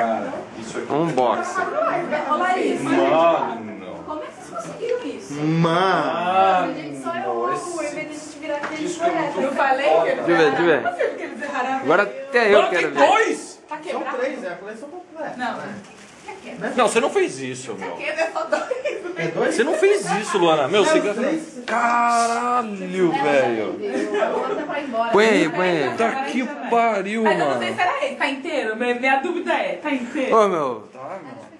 Cara, isso aqui... Unboxing. Mano... Como é que vocês conseguiram isso? Mano... Nossa... Isso que eu não tô... Eu falei que eles erraram. Não sei porque eles erraram. Agora até eu quero ver. Mano, tem dois! Tá quebrado? São três, a coleção completa. Não. Não, você não fez isso, meu. É dois? Você não fez isso, Luana. Meu, você... Caralho, velho. Põe aí. Tá que pariu, mano. Mas eu não sei se era ele. Tá inteiro? Minha dúvida é, tá inteiro? Ô, meu. Tá, meu.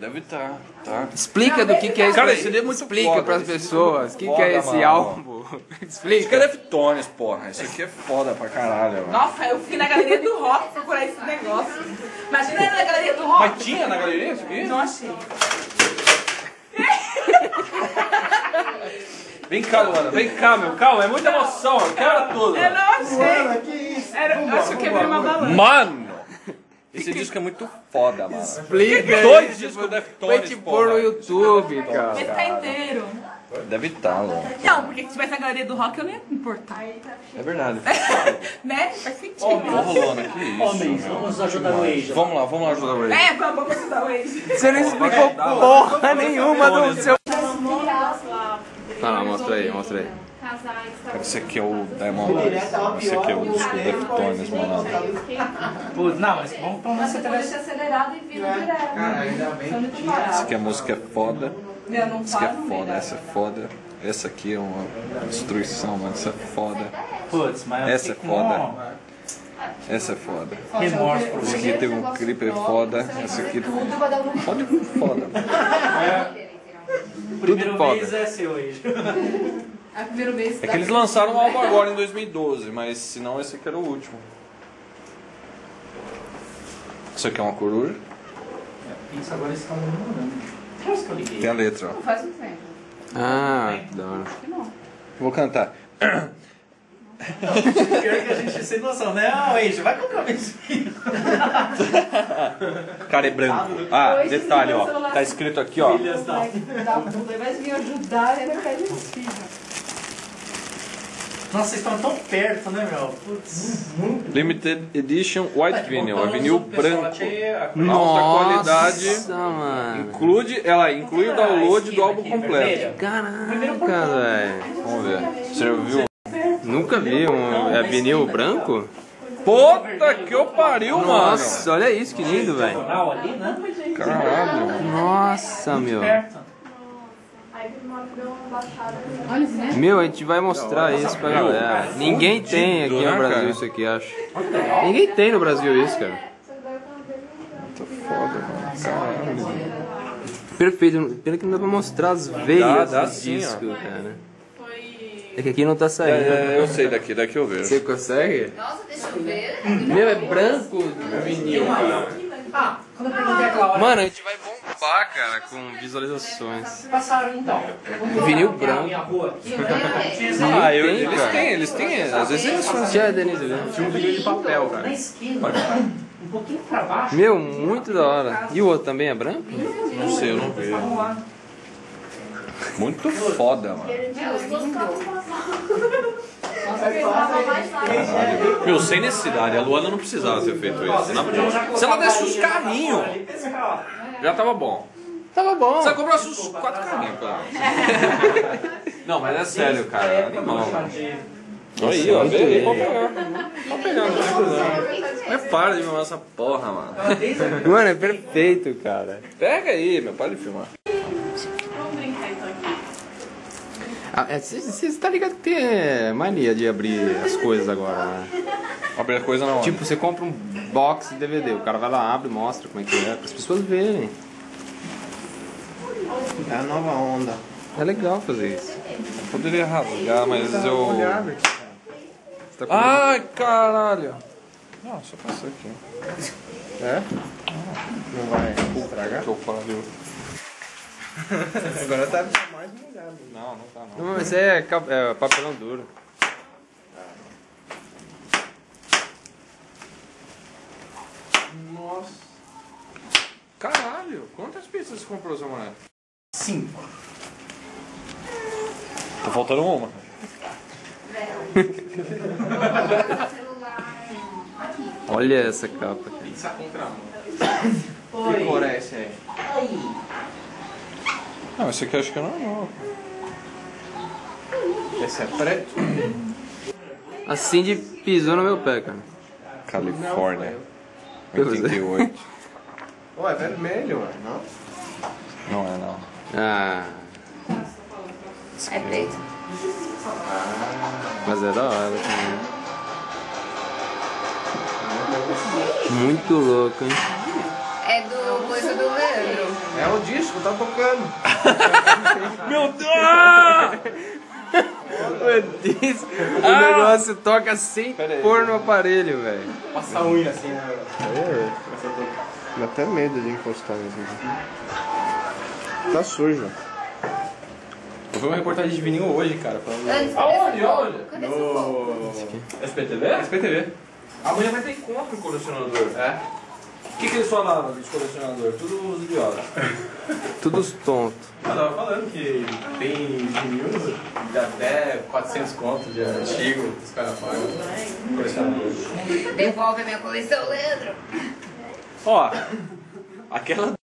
Deve estar, tá. Explica do que é isso. Cara, esse CD é muito foda. Explica pras pessoas o que é esse álbum. Explica. Isso aqui é Deftones, porra. Isso aqui é foda pra caralho, mano. Nossa, eu fiquei na galeria do rock procurar esse negócio. Imagina na galeria do rock. Mas tinha na galeria isso aqui? Não achei. Vem cá, Luana. Vem cá, meu. Calma, é muita emoção. Eu quero tudo. Eu não achei. Luana, que isso? Eu acho que quebrei uma balança. Mano! Esse disco é muito foda, mano. Explica. Dois discos Deftones, vai te pôr no YouTube, cara. Deve estar inteiro. Deve estar, Luana. Não, porque se tivesse na galeria do rock eu não ia me importar. É verdade. Né? Faz sentido. Ô, Luana, que isso. Homens, vamos ajudar o Waze. Vamos lá ajudar o Waze. É, vamos ajudar o Waze. Você não explicou porra nenhuma do seu... Tá lá, mostra aí. Cara, esse aqui é o Demon, esse aqui é o disco Deftones, mano. Putz, não, mas vamos pra uma sequência acelerada e vira direto. Cara, ainda bem que... Essa aqui a música é foda. Essa aqui é foda, essa é foda. Essa aqui é uma destruição, mano. Essa é foda. Putz, mas essa é foda. Essa é foda. Esse aqui teve um clipe foda. Essa aqui... Pode com foda, mano. Tudo foda. É que eles lançaram um álbum agora em 2012, mas se não, esse aqui era o último. Isso aqui é uma coruja. Isso agora eles estão demorando. Tem a letra, ó. Não, faz um tempo. Ah, da hora. Vou cantar. Pior que a gente sem noção, né? Ah, Anjo, vai comprar o vestido. Cara, é branco. Ah, detalhe, ó. Tá escrito aqui, ó. Vai vir ajudar, ele vai de filho. Nossa, vocês estão tão perto, né, meu? Putz. Limited Edition White Vinyl, a vinil branco. Alta qualidade. Mano. Inclui o download do álbum completo. Caraca, velho. Vamos ver. Você já viu? Nunca vi um vinil branco? Puta que eu pariu, mano! Nossa, olha isso, que lindo, velho! Caralho! Nossa, meu! Meu, a gente vai mostrar isso pra galera. Ninguém tem aqui no Brasil isso aqui, acho. Ninguém tem no Brasil isso, cara. Muito foda, mano. Caralho. Perfeito, pena que não dá pra mostrar as veias do disco, cara. É que aqui não tá saindo. É, eu sei, daqui eu vejo. Você consegue? Nossa, deixa eu ver. Meu, é branco o vinil. Ah, quando eu perguntei aquela hora... Mano, a gente vai bombar, cara, com visualizações. Passaram, então. Vinil branco. Ah, eles têm, às vezes eles fazem. Tinha, Denise, né? Tinha um vinil de papel, cara. Na esquina. Um pouquinho pra baixo. Meu, muito da hora. E o outro também é branco? Não sei, eu não vejo. Muito foda, mano. Caralho. Meu, sem necessidade. A Luana não precisava ter feito isso. Se ela desse os carrinhos, já tava bom. Tava bom. Você comprasse os 4 carrinhos, claro. Não, mas é sério, cara. Animal, mano. Aí, ó, vem aí, pode pegar. Pode pegar, não tem problema. Mas para de filmar essa porra, mano. Mano, é perfeito, cara. Pega aí, meu, para de filmar. Você tá ligado que tem mania de abrir as coisas agora, né? Abrir a coisa não. Tipo, você compra um box de DVD, o cara vai lá, abre e mostra como é que é, para as pessoas verem. É a nova onda. É legal fazer isso. Eu poderia rasgar, mas eu... Tá com... Ai, caralho! Não, só passou aqui. É? Não vai estragar? Que eu falei. Agora tá mais molhado. Não, não tá não. Não, mas é papelão duro. Nossa. Caralho, quantas pizzas você comprou, seu mané? 5. Tá faltando uma. Olha essa capa aqui. Pizza contra mão. Não, esse aqui acho que é normal. Esse é preto? A Cindy pisou no meu pé, cara. Califórnia. 88. Ué, é vermelho, ué, não? Não é, não. Ah. É preto. Mas é da hora também. Muito louco, hein? É do coisa do Leandro. É o disco, tá tocando. Meu Deus! Disco. O negócio toca sem pôr no aparelho, velho. Passa a unha assim, né? Dá até medo de encostar nisso. Tá sujo. Eu vi uma reportagem de vinil hoje, cara. Aonde? Aonde? No SPTV? SPTV. Amanhã vai ter encontro com o colecionador. É. O que eles falavam dos colecionadores? Tudo os idiotas. Tudo os tontos. Eu tava falando que tem vinil de até 400 contos de antigo que os caras pagam. Colecionadores. Devolve a minha coleção, Leandro. Ó, aquela...